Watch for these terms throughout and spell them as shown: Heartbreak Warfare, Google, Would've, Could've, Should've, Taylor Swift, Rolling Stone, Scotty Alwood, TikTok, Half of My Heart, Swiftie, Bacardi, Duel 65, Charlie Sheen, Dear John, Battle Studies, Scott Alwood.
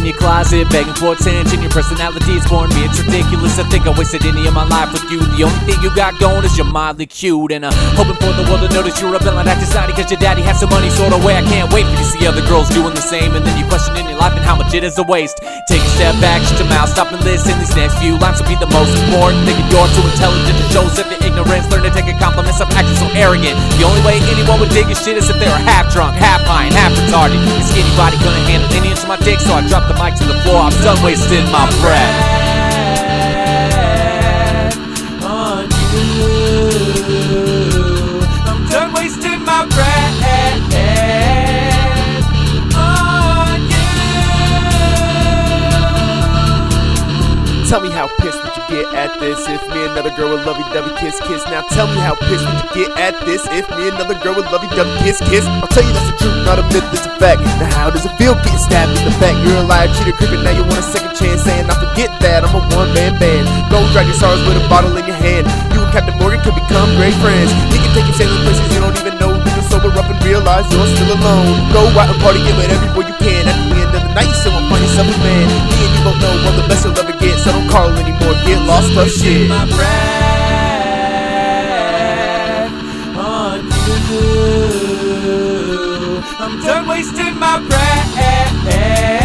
in your closet, begging for attention. Your personality's boring me, it's ridiculous. I think I wasted any of my life with you. The only thing you got going is you're mildly cute, and I'm hoping for the world to notice you're a villain. I decided cause your daddy has some money sort of way. I can't wait for you to see other girls doing the same, and then you questioning your life and how much it is a waste. Take a step back, shut your mouth, stop and listen. These next few lines will be the most important. Thinking you're too intelligent to show if your ignorance. Learn to take a compliment, stop acting so arrogant. The only way anyone would dig your shit is if they were half drunk, half high, and half retarded. Is anybody gonna handle any inch of my dick? So I dropped the mic to the floor, I'm done wasting my breath. Tell me how pissed would you get at this if me and another girl would lovey-dovey kiss-kiss. Now tell me how pissed would you get at this if me and another girl would lovey-dovey kiss-kiss. I'll tell you that's the truth, not a myth, it's a fact. Now how does it feel getting stabbed in the back? You're a liar, cheater, creeper, now you want a second chance. Saying I forget that, I'm a one-man band. Go drag your sorrows with a bottle in your hand. You and Captain Morgan could become great friends. You can take you sailing places you don't even know. You can sober up and realize you're still alone. Go out and party, give it everywhere you can. At the end of the night, you still won't find yourself a man. Me and you both know one of the best you'll ever get, so don't call anymore, get lost up shit. My breath on you. I'm done wasting my breath on you.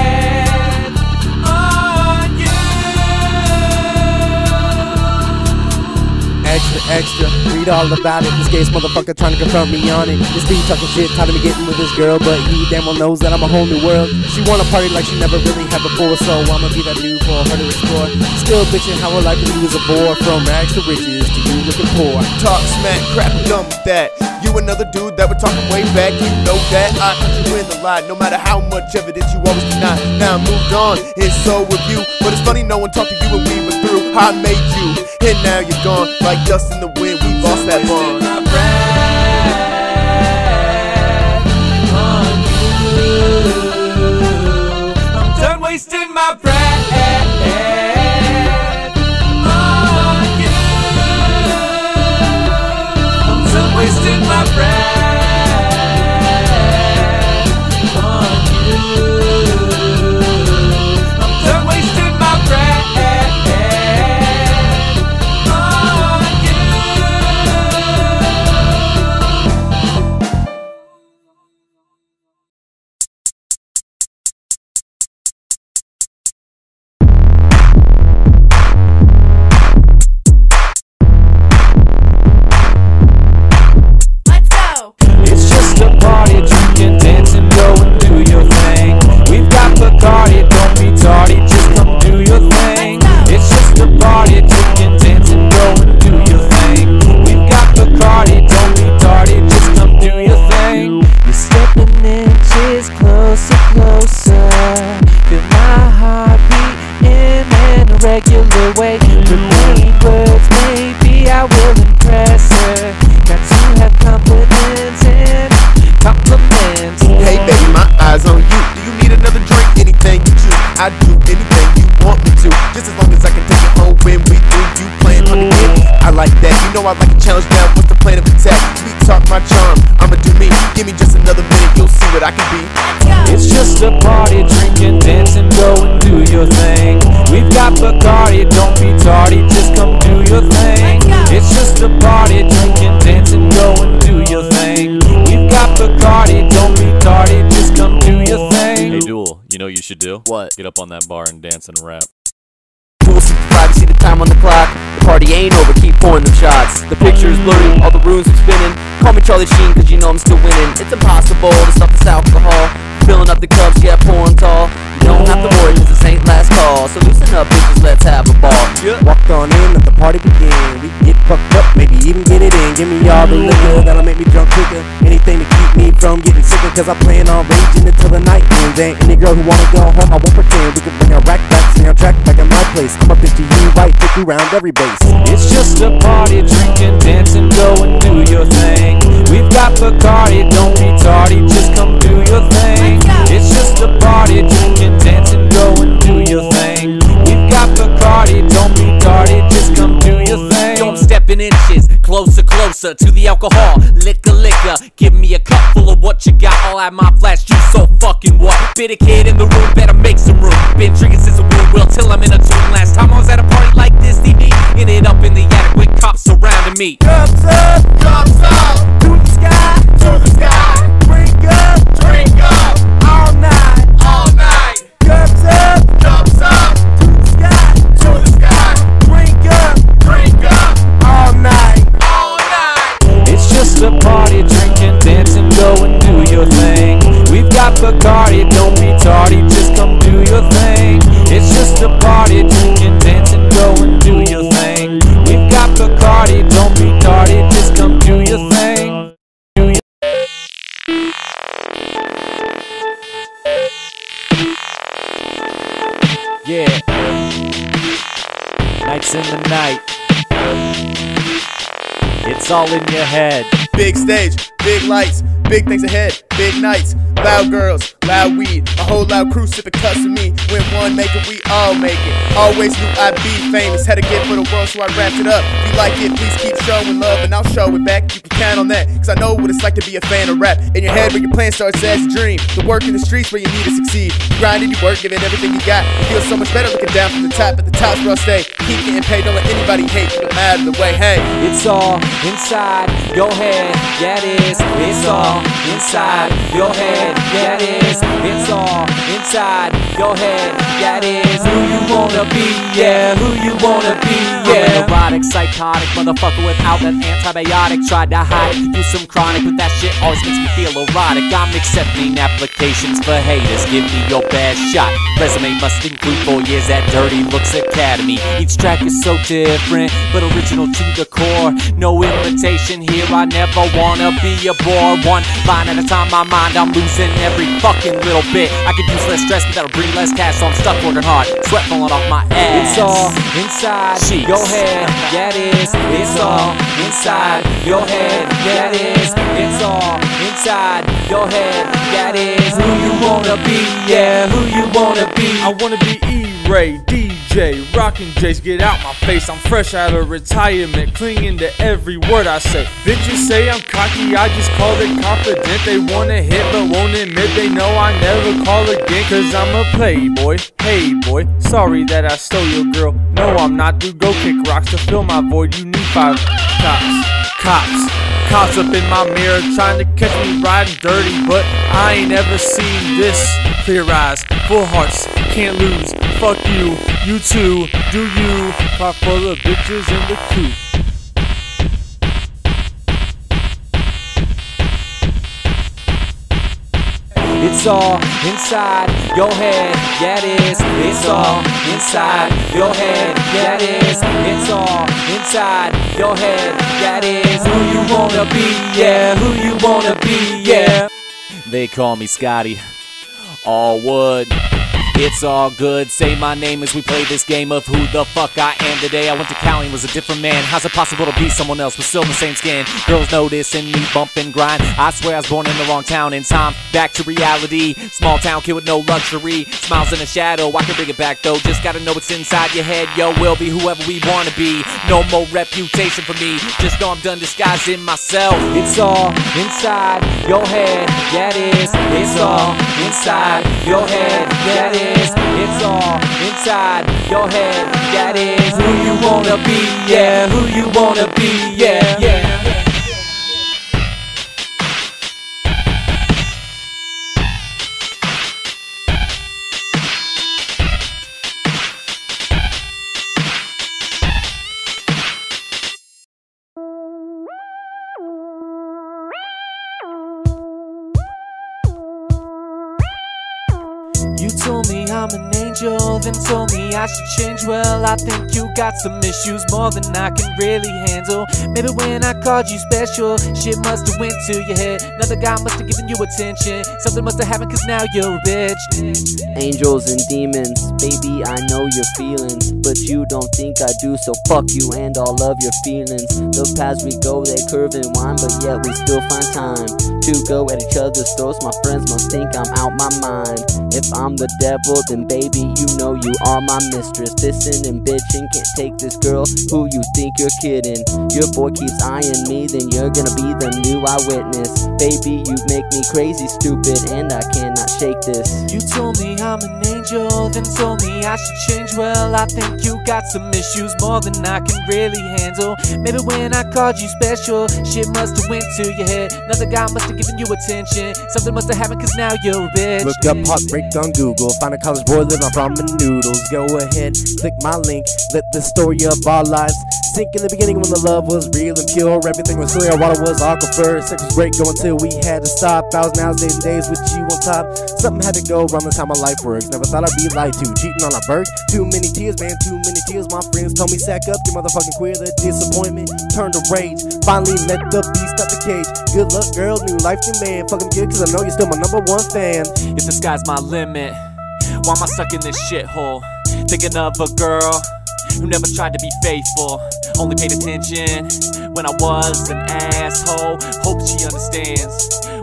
Extra, read all about it. This gay's motherfucker trying to confront me on it. This dude talking shit, tired of me getting with this girl, but he damn well knows that I'm a whole new world. She wanna party like she never really had before, so I'ma be that dude for her to explore. Still bitching how her life with you is a bore. From rags to riches to you looking poor. Talk smack, crap, dumb with that. You another dude that we're talking way back. You know that I put you in the lie, no matter how much evidence you always deny. Now I moved on, and so have you. But it's funny no one talked to you when we were through. I made you, and now you're gone. Like dust in the wind, we lost that bond. My breath on you. I'm done wasting my breath. Should do? What? Get up on that bar and dance and rap. Duel 65, you see the time on the clock. The party ain't over, keep pouring them shots. The picture is blurry, all the runes are spinning. Call me Charlie Sheen, cause you know I'm still winning. It's impossible to stop this alcohol. Filling up the cups, yeah, pouring tall. You don't have to worry, cause this ain't last call. So loosen up, bitches, let's have a ball. Yeah. Walk on in, let the party begin. We get fucked up, maybe even get it in. Give me all the liquor, that'll make me drunk quicker. Anything to keep me from getting sicker, cause I plan on raging until the night ends. Ain't any girl who wanna go home, I won't pretend. We can bring our rack back, sing our track back in my place. I'm a bitch to you, right, pick you round every base. It's just a party, drinking, dancing, go and do your thing. We've got Bacardi, don't be tardy, just come do your thing. It's just a party, drinking, dancing, go and do your thing. We've got Bacardi, don't be tardy, just come do your thing. Don't step stepping inches closer, closer to the alcohol. Liquor, liquor, give me a cup full of what you got. I'll add my flash juice, so fucking what? Bitter kid in the room, better make some room. Been drinking since a womb, well till I'm in a tomb. Last time I was at a party like this, DD, ended up in the attic with cops surrounding me. Cups up, cups out, to the sky, to the sky. Drink up, all night, all night. Cups up. The party, drinking, dancing, going, do your thing. We've got Bacardi, don't be tardy, just come do your thing. It's just a party, drinking, dancing, going, do your thing. We've got Bacardi, don't be tardy, just come do your thing. Do your yeah. Nights in the night. It's all in your head. Big stage, big lights, big things ahead, big nights. Loud girls, loud weed, a whole loud crew sipping cups of me. When one make it, we all make it. Always knew I'd be famous, had a gift for the world, so I wrapped it up. If you like it, please keep showing love, and I'll show it back. You can count on that, cause I know what it's like to be a fan of rap. In your head where your plan starts as a dream, the work in the streets where you need to succeed. You grind and you work, give it everything you got. It feels so much better looking down from the top. At the top's where I'll stay, keep getting paid, don't let anybody hate you, out of the way, hey. It's all inside your head. Yeah, it is. It's all inside your head. Yeah, it is. It's all inside your head. Yeah, it is. Who you wanna be? Yeah, who you wanna be? Yeah. I'm an erotic, psychotic motherfucker without an antibiotic. Tried to hide it, do some chronic, but that shit always makes me feel erotic. I'm accepting applications for haters. Give me your best shot. Resume must include 4 years at Dirty Looks Academy. Each track is so different, but original to the core. No imitation here. I never wanna be a bore. One line at a time, my mind, I'm losing every fucking little bit. I could use less stress, but that'll bring less cash, so I'm stuck working hard, sweat falling off my ass. It's all inside your head, yeah it is. It's all inside your head, yeah it is. It's all inside your head, yeah it is. Who you wanna be, yeah, who you wanna be. I wanna be E-Ray, DJ, rockin' J's, get out my face. I'm fresh out of retirement, clinging to every word I say. Bitches say I'm cocky, I just call it confident. They wanna hit but won't admit, they know I never call again. Cause I'm a playboy, hey boy, sorry that I stole your girl. No I'm not, dude, go kick rocks. To fill my void you need 5 cops up in my mirror, trying to catch me riding dirty. But I ain't ever seen this. Clear eyes, full hearts, can't lose. Fuck you, you too, do you. Car full of bitches in the coupe. It's all inside your head, yeah it is. It's all inside your head, yeah it is. It's all inside your head, yeah it is. Who you wanna be, yeah, who you wanna be, yeah. They call me Scotty Alwood. It's all good, say my name as we play this game of who the fuck I am. Today I went to Cali and was a different man. How's it possible to be someone else with still the same skin? Girls noticing me bump and grind. I swear I was born in the wrong town in time. Back to reality, small town kid with no luxury. Smiles in the shadow, I can bring it back though. Just gotta know what's inside your head, yo. We'll be whoever we wanna be. No more reputation for me, just know I'm done disguising myself. It's all inside your head, yeah it is. It's all inside your head, yeah it is. It's all inside your head, that is. Who you wanna be, yeah, who you wanna be, yeah, yeah. I'm an angel, then told me I should change. Well, I think you got some issues, more than I can really handle. Maybe when I called you special, shit must have went to your head. Another guy must have given you attention, something must have happened cause now you're a bitch. Angels and demons, baby I know your feelings, but you don't think I do, so fuck you and all of your feelings. The paths we go, they curve and wind, but yet we still find time to go at each other's throats. My friends must think I'm out my mind. If I'm the devil, then baby you know you are my mistress. Pissing and bitching, can't take this girl, who you think you're kidding? Your boy keeps eyeing me, then you're gonna be the new eyewitness. Baby, you make me crazy stupid, and I cannot shake this. You told me I'm an angel, then told me I should change. Well, I think you got some issues, more than I can really handle. Maybe when I called you special, shit must have went to your head. Another guy must have given you attention, something must have happened, cause now you're a bitch. Look up heartbreak on Google, find a college boy living on ramen noodles. Go ahead, click my link, let the story of our lives sink. In the beginning when the love was real and pure, everything was clear, water was aquifer. Sex was great, going till we had to stop. Thousand hours, days and days with you on top. Something had to go wrong, that's how my life works. Never thought I'd be lied to, cheating on a verse. Too many tears, man, too many tears. My friends told me sack up, you motherfucking queer. The disappointment turned to rage, finally let the beast out the cage. Good luck girl, new life demand. Fucking good, cause I know you're still my #1 fan. If the sky's my limit, why am I stuck in this shithole? Thinking of a girl who never tried to be faithful, only paid attention when I was an asshole. Hope she understands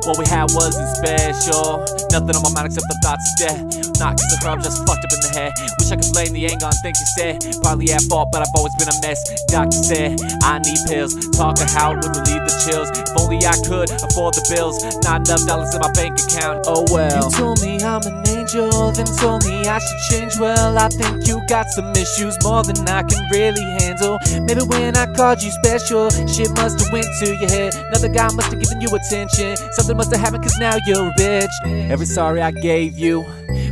what we had wasn't special. Nothing on my mind except the thoughts of death. Not cause of her, I'm just fucked up in the head. Wish I could blame the anger on things she said. Probably at fault, but I've always been a mess. Doctor said I need pills. Talk to Howard would relieve the chills. If only I could afford the bills. Not enough dollars in my bank account, oh well. You told me I'm an angel, then told me I should change. Well, I think you got some issues, more than I can really handle. Maybe when I called you special, shit must have went to your head. Another guy must have given you attention, something must have happened, cause now you're a bitch. Every sorry I gave you,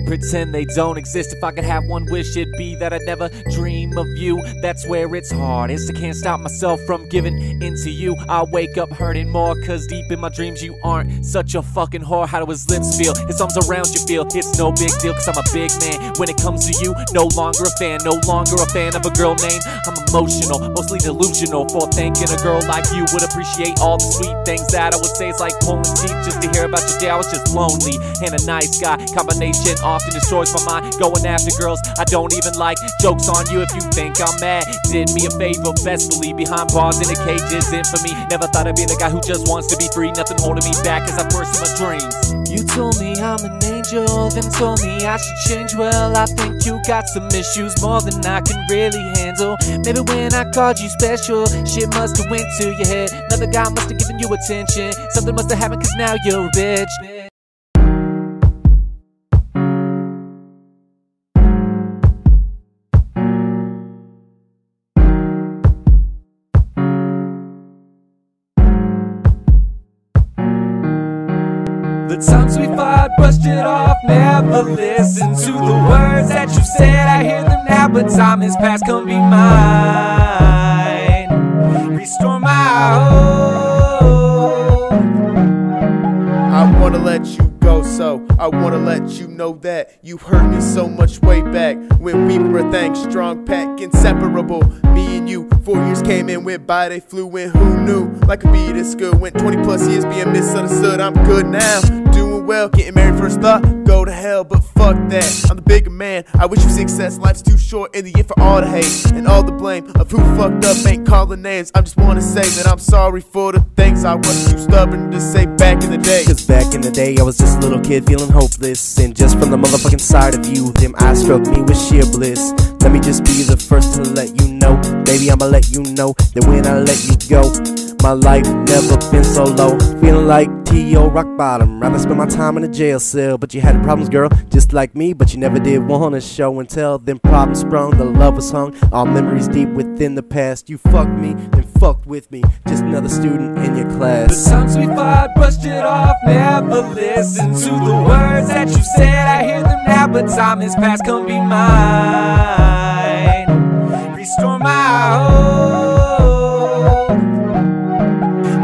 pretend they don't exist. If I could have one wish, it'd be that I'd never dream of you. That's where it's hard, I can't stop myself from giving into you. I wake up hurting more, cause deep in my dreams you aren't such a fucking whore. How do his lips feel? His arms around you feel. It's no big deal, cause I'm a big man. When it comes to you, no longer a fan. No longer a fan of a girl named. I'm emotional, mostly delusional, for thinking a girl like you would appreciate all the sweet things that I would say. It's like pulling teeth just to hear about your day. I was just lonely and a nice guy combination often destroys my mind. Going after girls I don't even like. Jokes on you if you think I'm mad. Did me a favor, best believe behind bars in a cage is infamy. Never thought I'd be the guy who just wants to be free. Nothing holding me back as I pursue my dreams. You told me I'm an angel, then told me I should change. Well, I think you got some issues, more than I can really handle. Maybe when I called you special, shit must have went to your head. Another guy must have given you attention, something must have happened, cause now you're a bitch. The times we fought, brushed it off, never listened to the words that you said. I hear them now, but time has passed, come be mine. Restore my hope. I wanna let you go, so I wanna let you know that you hurt me so much way back when we were a thing, strong pack, inseparable. Me and you, 4 years came and went by, they flew in, who knew? Like a bee that's good, went 20 plus years being misunderstood. I'm good now, doing well, getting married first thought, go to hell, but fuck that. I'm the bigger man, I wish you success, life's too short in the end for all the hate and all the blame of who fucked up, ain't calling names. I just wanna say that I'm sorry for the things I was too stubborn to say back in the day. Cause back in the day I was just a little kid feeling hopeless, and just from the motherfucking side of you, them eyes struck me with sheer bliss. Let me just be the first to let you know, baby, I'ma let you know that when I let you go, my life never been so low. Feeling like T.O. rock bottom, rather spend my time in a jail cell. But you had problems, girl, just like me, but you never did wanna show and tell. Then problems sprung, the love was hung, all memories deep within the past. You fucked me, then fucked with me, just another student in your class. The times we fought, brushed it off, never listened to the words that you said. I hear them now, but time has passed, come be mine. Restore my hope.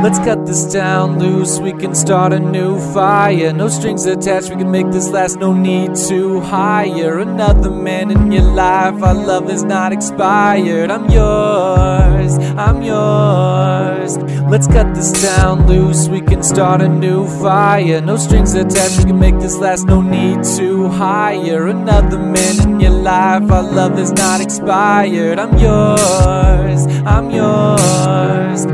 Let's cut this down loose, we can start a new fire. No strings attached, we can make this last, no need to hire another man in your life. Our love is not expired, I'm yours, I'm yours. Let's cut this down loose, we can start a new fire. No strings attached, we can make this last, no need to hire another man in your life. Our love is not expired, I'm yours, I'm yours.